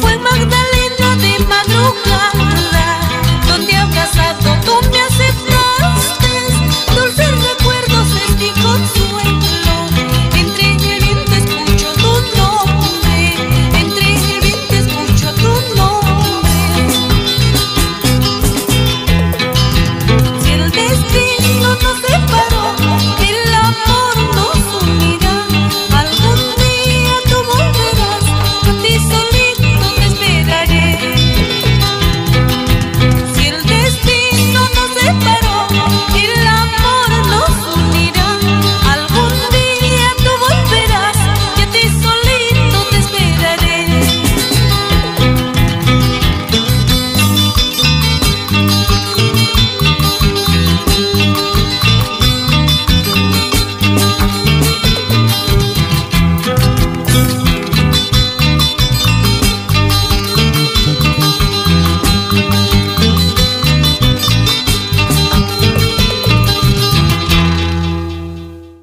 Fue Magdalena de Magdalena.